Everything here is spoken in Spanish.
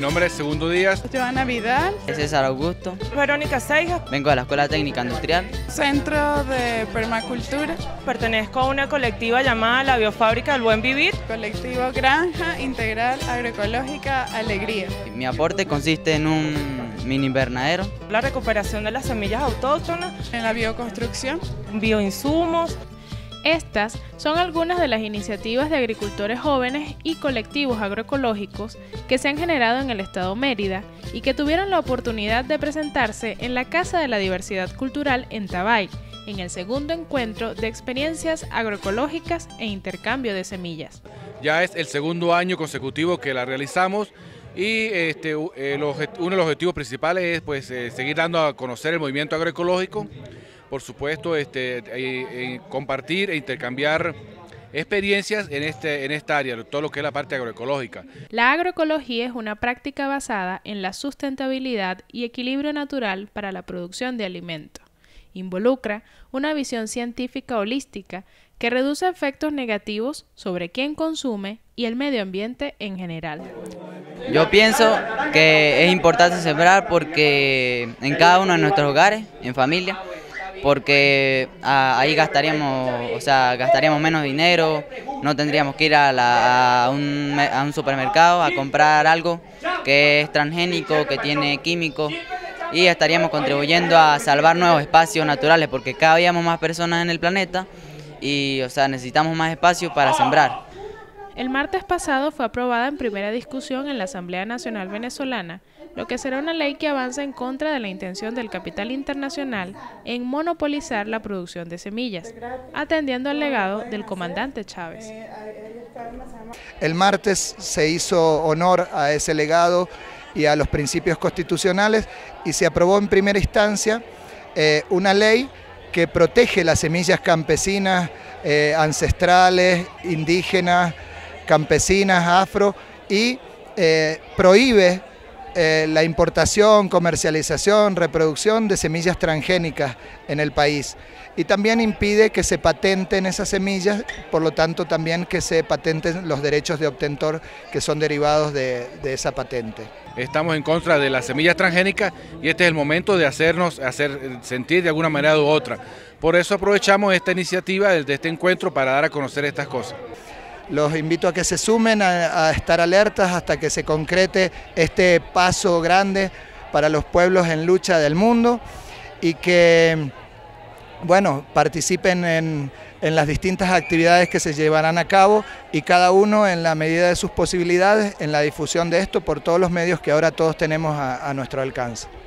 Mi nombre es Segundo Díaz. Yoana Vidal. César Augusto. Verónica Seija. Vengo de la Escuela Técnica Industrial. Centro de Permacultura. Pertenezco a una colectiva llamada la Biofábrica del Buen Vivir. Colectivo Granja Integral Agroecológica Alegría. Mi aporte consiste en un mini invernadero. La recuperación de las semillas autóctonas. En la bioconstrucción. Bioinsumos. Estas son algunas de las iniciativas de agricultores jóvenes y colectivos agroecológicos que se han generado en el estado Mérida y que tuvieron la oportunidad de presentarse en la Casa de la Diversidad Cultural en Tabay, en el segundo encuentro de experiencias agroecológicas e intercambio de semillas. Ya es el segundo año consecutivo que la realizamos y uno de los objetivos principales es seguir dando a conocer el movimiento agroecológico. Por supuesto, compartir e intercambiar experiencias en esta área, todo lo que es la parte agroecológica. La agroecología es una práctica basada en la sustentabilidad y equilibrio natural para la producción de alimentos. Involucra una visión científica holística que reduce efectos negativos sobre quien consume y el medio ambiente en general. Yo pienso que es importante sembrar porque en cada uno de nuestros hogares, en familia, porque ahí gastaríamos menos dinero, no tendríamos que ir a un supermercado a comprar algo que es transgénico, que tiene químicos, y estaríamos contribuyendo a salvar nuevos espacios naturales, porque cada día más personas en el planeta y necesitamos más espacio para sembrar. El martes pasado fue aprobada en primera discusión en la Asamblea Nacional Venezolana, lo que será una ley que avanza en contra de la intención del capital internacional en monopolizar la producción de semillas, atendiendo al legado del comandante Chávez. El martes se hizo honor a ese legado y a los principios constitucionales y se aprobó en primera instancia una ley que protege las semillas campesinas, ancestrales, indígenas, campesinas, afro, y prohíbe la importación, comercialización, reproducción de semillas transgénicas en el país. Y también impide que se patenten esas semillas, por lo tanto también que se patenten los derechos de obtentor que son derivados de esa patente. Estamos en contra de las semillas transgénicas y este es el momento de hacer sentir de alguna manera u otra. Por eso aprovechamos esta iniciativa desde este encuentro para dar a conocer estas cosas. Los invito a que se sumen, a estar alertas hasta que se concrete este paso grande para los pueblos en lucha del mundo y que, bueno, participen en las distintas actividades que se llevarán a cabo y cada uno en la medida de sus posibilidades en la difusión de esto por todos los medios que ahora todos tenemos a nuestro alcance.